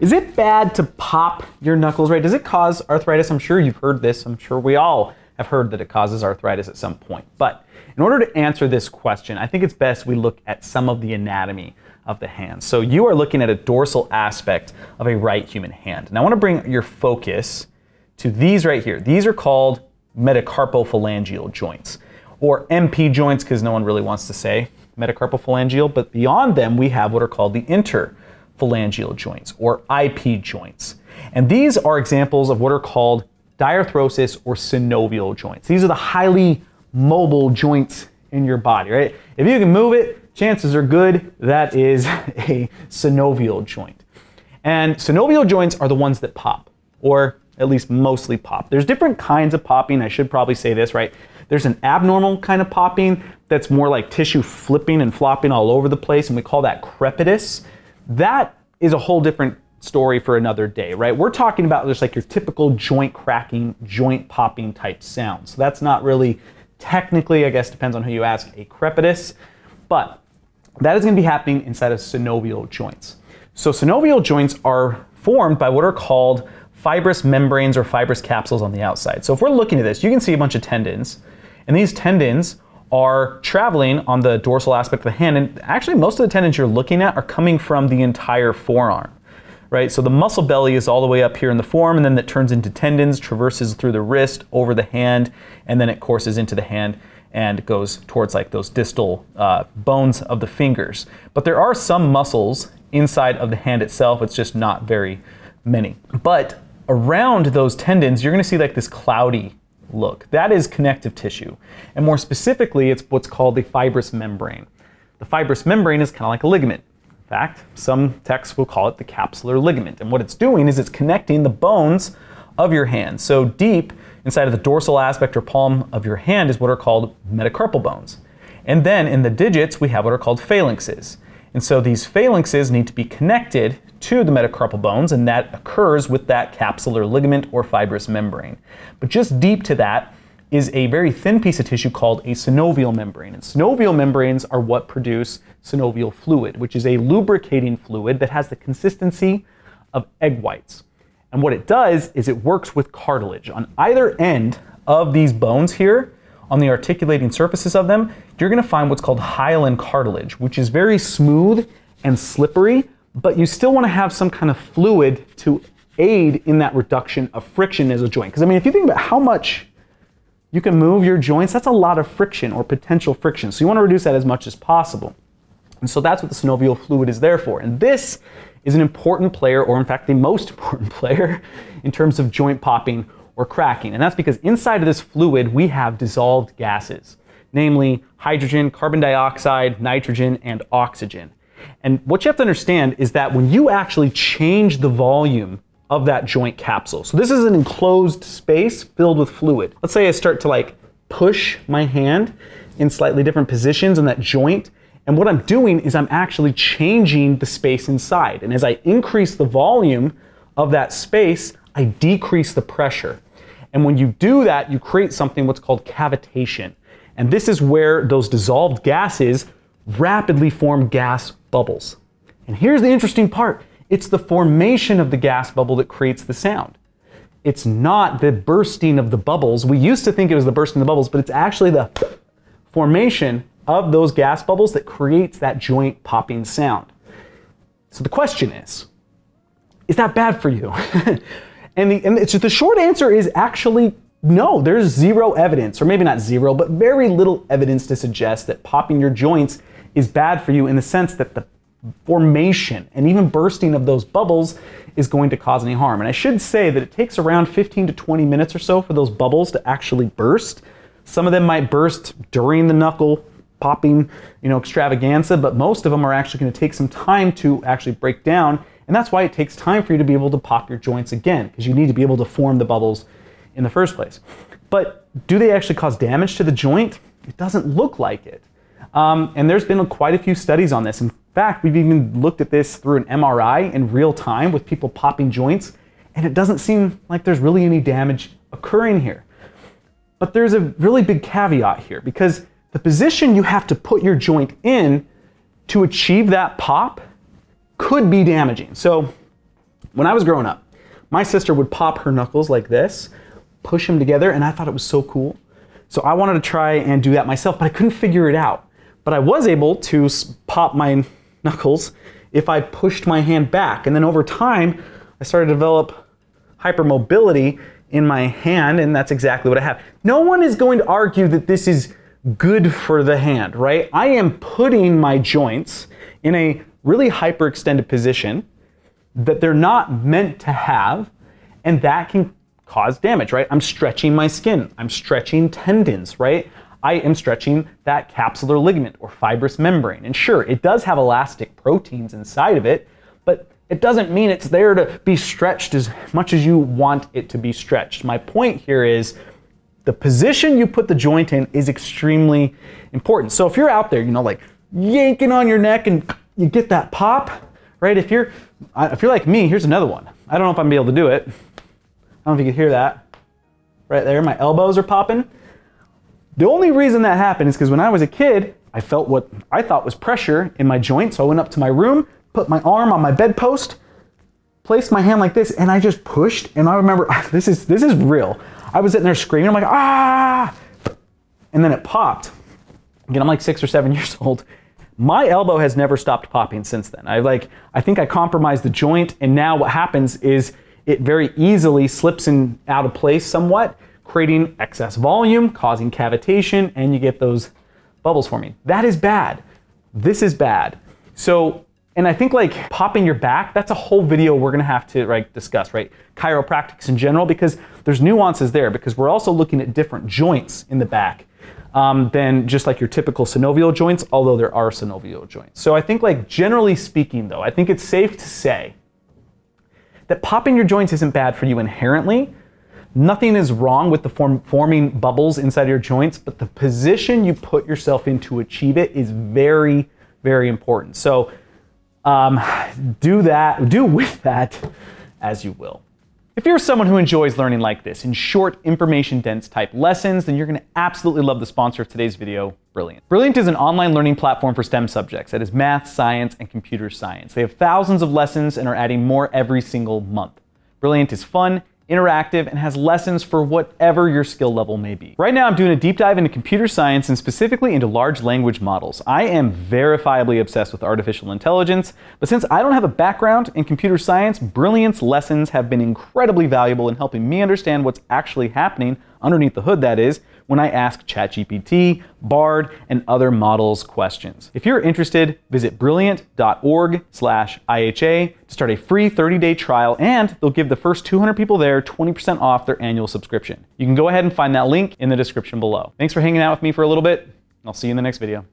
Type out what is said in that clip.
Is it bad to pop your knuckles, Ray? Does it cause arthritis? I'm sure you've heard this. I'm sure we all have heard that it causes arthritis at some point. But in order to answer this question, I think it's best we look at some of the anatomy of the hand. So you are looking at a dorsal aspect of a right human hand. And I want to bring your focus to these right here. These are called metacarpophalangeal joints, or MP joints, because no one really wants to say metacarpophalangeal. But beyond them, we have what are called the interphalangeal joints, or IP joints. And these are examples of what are called diarthrosis or synovial joints. These are the highly mobile joints in your body, right? If you can move it, chances are good that is a synovial joint. And synovial joints are the ones that pop, or at least mostly pop. There's different kinds of popping. I should probably say this, right? There's an abnormal kind of popping that's more like tissue flipping and flopping all over the place, and we call that crepitus. That is a whole different story for another day, right? We're talking about just like your typical joint cracking, joint popping type sound. So that's not really technically, I guess, depends on who you ask, a crepitus, but that is going to be happening inside of synovial joints. So synovial joints are formed by what are called fibrous membranes or fibrous capsules on the outside. So if we're looking at this, you can see a bunch of tendons, and these tendons are traveling on the dorsal aspect of the hand, and actually most of the tendons you're looking at are coming from the entire forearm. Right? So the muscle belly is all the way up here in the forearm, and then that turns into tendons, traverses through the wrist, over the hand, and then it courses into the hand and goes towards like those distal bones of the fingers. But there are some muscles inside of the hand itself, it's just not very many. But around those tendons, you're gonna see like this cloudy look. That is connective tissue. And more specifically, it's what's called the fibrous membrane. The fibrous membrane is kind of like a ligament. In fact, some texts will call it the capsular ligament. And what it's doing is it's connecting the bones of your hand. So deep inside of the dorsal aspect or palm of your hand is what are called metacarpal bones. And then in the digits, we have what are called phalanxes. And so these phalanxes need to be connected to the metacarpal bones, and that occurs with that capsular ligament or fibrous membrane. But just deep to that is a very thin piece of tissue called a synovial membrane. And synovial membranes are what produce synovial fluid, which is a lubricating fluid that has the consistency of egg whites. And what it does is it works with cartilage. On either end of these bones here, on the articulating surfaces of them, you're gonna find what's called hyaline cartilage, which is very smooth and slippery, but you still wanna have some kind of fluid to aid in that reduction of friction as a joint. Because I mean, if you think about how much you can move your joints, that's a lot of friction or potential friction. So you want to reduce that as much as possible. And so that's what the synovial fluid is there for. And this is an important player, or in fact, the most important player in terms of joint popping or cracking. And that's because inside of this fluid, we have dissolved gases, namely hydrogen, carbon dioxide, nitrogen, and oxygen. And what you have to understand is that when you actually change the volume of that joint capsule. So this is an enclosed space filled with fluid. Let's say I start to like push my hand in slightly different positions in that joint. And what I'm doing is I'm actually changing the space inside. And as I increase the volume of that space, I decrease the pressure. And when you do that, you create something what's called cavitation. And this is where those dissolved gases rapidly form gas bubbles. And here's the interesting part. It's the formation of the gas bubble that creates the sound. It's not the bursting of the bubbles. We used to think it was the bursting of the bubbles, but it's actually the formation of those gas bubbles that creates that joint popping sound. So the question is that bad for you? and the short answer is actually no. There's zero evidence, or maybe not zero, but very little evidence to suggest that popping your joints is bad for you in the sense that the formation and even bursting of those bubbles is going to cause any harm. And I should say that it takes around 15 to 20 minutes or so for those bubbles to actually burst. Some of them might burst during the knuckle popping, you know, extravaganza, but most of them are actually going to take some time to actually break down. And that's why it takes time for you to be able to pop your joints again, because you need to be able to form the bubbles in the first place. But do they actually cause damage to the joint? It doesn't look like it. And there's been quite a few studies on this. In fact, we've even looked at this through an MRI in real time with people popping joints, and it doesn't seem like there's really any damage occurring here. But there's a really big caveat here, because the position you have to put your joint in to achieve that pop could be damaging. So When I was growing up, my sister would pop her knuckles like this, push them together, and I thought it was so cool. So I wanted to try and do that myself, but I couldn't figure it out. But I was able to pop my knuckles if I pushed my hand back. And then over time, I started to develop hypermobility in my hand, and that's exactly what I have. No one is going to argue that this is good for the hand, right? I am putting my joints in a really hyperextended position that they're not meant to have, and that can cause damage, right? I'm stretching my skin, I'm stretching tendons, right? I am stretching that capsular ligament or fibrous membrane. And sure, it does have elastic proteins inside of it, but it doesn't mean it's there to be stretched as much as you want it to be stretched. My point here is the position you put the joint in is extremely important. So if you're out there, you know, like yanking on your neck and you get that pop, right? If you're like me, here's another one. I don't know if I'm gonna be able to do it. I don't know if you can hear that. Right there, my elbows are popping. The only reason that happened is because when I was a kid, I felt what I thought was pressure in my joint, so I went up to my room, put my arm on my bedpost, placed my hand like this, and I just pushed, and I remember, this is real. I was sitting there screaming, I'm like, ah! And then it popped. Again, I'm like 6 or 7 years old. My elbow has never stopped popping since then. I think I compromised the joint, and now what happens is it very easily slips in out of place somewhat, creating excess volume, causing cavitation, and you get those bubbles forming. That is bad. This is bad. So, and I think like popping your back, that's a whole video we're gonna have to discuss, right? Chiropractics in general, because there's nuances there, because we're also looking at different joints in the back than just like your typical synovial joints, although there are synovial joints. So I think like generally speaking though, I think it's safe to say that popping your joints isn't bad for you inherently. Nothing is wrong with the forming bubbles inside your joints, but the position you put yourself in to achieve it is very, very important. So do with that as you will. If you're someone who enjoys learning like this in short, information-dense type lessons, then you're going to absolutely love the sponsor of today's video, Brilliant. Brilliant is an online learning platform for STEM subjects, that is math, science, and computer science. They have thousands of lessons and are adding more every single month. Brilliant is fun, interactive, and has lessons for whatever your skill level may be. Right now I'm doing a deep dive into computer science and specifically into large language models. I am verifiably obsessed with artificial intelligence, but since I don't have a background in computer science, Brilliant's lessons have been incredibly valuable in helping me understand what's actually happening underneath the hood, that is, when I ask ChatGPT, Bard, and other models questions. If you're interested, visit brilliant.org/IHA to start a free 30-day trial, and they'll give the first 200 people there 20% off their annual subscription. You can go ahead and find that link in the description below. Thanks for hanging out with me for a little bit, and I'll see you in the next video.